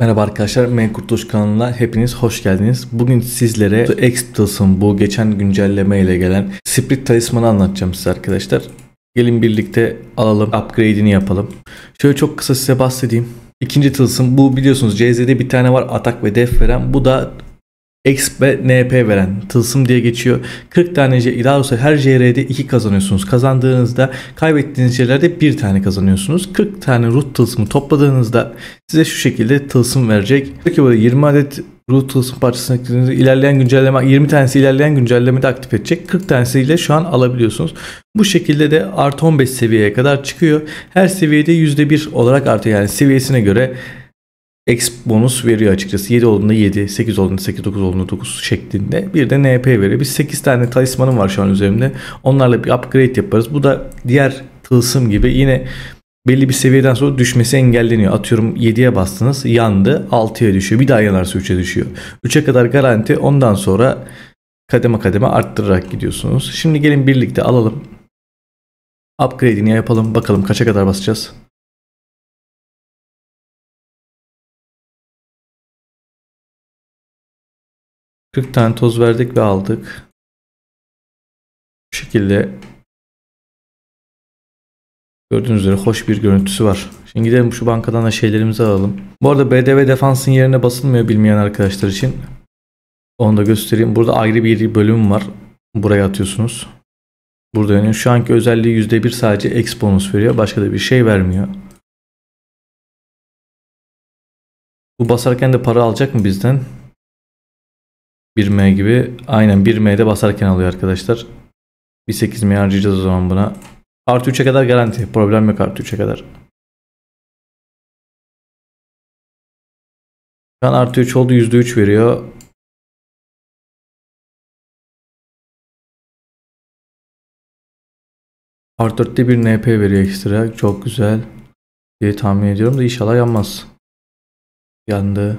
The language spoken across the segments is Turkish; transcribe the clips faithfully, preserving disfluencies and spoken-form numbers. Merhaba arkadaşlar, M Kurtluş kanalına hepiniz hoş geldiniz. Bugün sizlere Exp Tılsım bu geçen güncelleme ile gelen Spirit talismanı anlatacağım size arkadaşlar. Gelin birlikte alalım, upgrade'ini yapalım. Şöyle çok kısa size bahsedeyim. İkinci tılsım bu, biliyorsunuz C Z'de bir tane var, atak ve def veren. Bu da Exp ve N P veren tılsım diye geçiyor. kırk tane daha olsa her C R'de iki kazanıyorsunuz. Kazandığınızda kaybettiğiniz C R'de bir tane kazanıyorsunuz. kırk tane ruh tılsımı topladığınızda size şu şekilde tılsım verecek. Peki böyle yirmi adet ruh tılsım parçasını eklediğinizde ilerleyen güncelleme, yirmi tanesi ilerleyen güncellemede aktif edecek. kırk tanesiyle şu an alabiliyorsunuz. Bu şekilde de artı on beş seviyeye kadar çıkıyor. Her seviyede yüzde bir olarak artıyor. Yani seviyesine göre Exp bonus veriyor açıkçası. yedi olduğunda yedi, sekiz olduğunda sekiz, dokuz olduğunda dokuz şeklinde. Bir de N P veriyor. Biz sekiz tane talismanım var şu an üzerimde. Onlarla bir upgrade yaparız. Bu da diğer tılsım gibi yine belli bir seviyeden sonra düşmesi engelleniyor. Atıyorum yediye bastınız, yandı, altıya düşüyor. Bir daha yanarsa üçe düşüyor. üçe kadar garanti. Ondan sonra kademe kademe arttırarak gidiyorsunuz. Şimdi gelin birlikte alalım. Upgrade'ini yapalım. Bakalım kaça kadar basacağız. kırk tane toz verdik ve aldık. Bu şekilde gördüğünüz üzere hoş bir görüntüsü var. Şimdi gidelim şu bankadan da şeylerimizi alalım. Bu arada B D V defansın yerine basılmıyor bilmeyen arkadaşlar için. Onu da göstereyim. Burada ayrı bir bölüm var. Buraya atıyorsunuz. Burada yani şu anki özelliği yüzde bir sadece Exp bonus veriyor. Başka da bir şey vermiyor. Bu basarken de para alacak mı bizden? bir M gibi. Aynen bir M'de basarken alıyor arkadaşlar. Bir sekiz M harcayacağız o zaman buna. Artı üçe kadar garanti. Problem yok artı üçe kadar. Şu an artı üç oldu. yüzde üç veriyor. Artı dörtte bir N P veriyor ekstra. Çok güzel diye tahmin ediyorum da inşallah yanmaz. Yandı.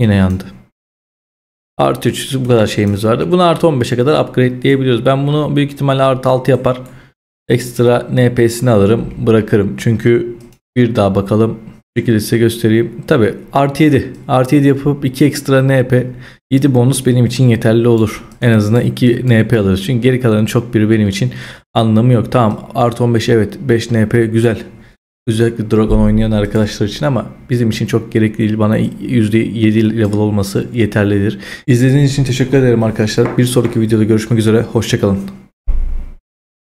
Yine yandı. Artı üç bu kadar şeyimiz vardı. Bunu artı on beşe kadar upgrade diyebiliyoruz. Ben bunu büyük ihtimalle artı altı yapar. Ekstra N P'sini alırım. Bırakırım. Çünkü bir daha bakalım. Bu şekilde size göstereyim. Tabi artı yedi. Artı yedi yapıp iki ekstra N P. yedi bonus benim için yeterli olur. En azından iki N P alırız. Çünkü geri kalanın çok biri benim için anlamı yok. Tamam artı on beş evet. beş N P güzel. Özellikle Dragon oynayan arkadaşlar için ama bizim için çok gerekli değil. Bana yüzde yedi level olması yeterlidir. İzlediğiniz için teşekkür ederim arkadaşlar. Bir sonraki videoda görüşmek üzere. Hoşça kalın.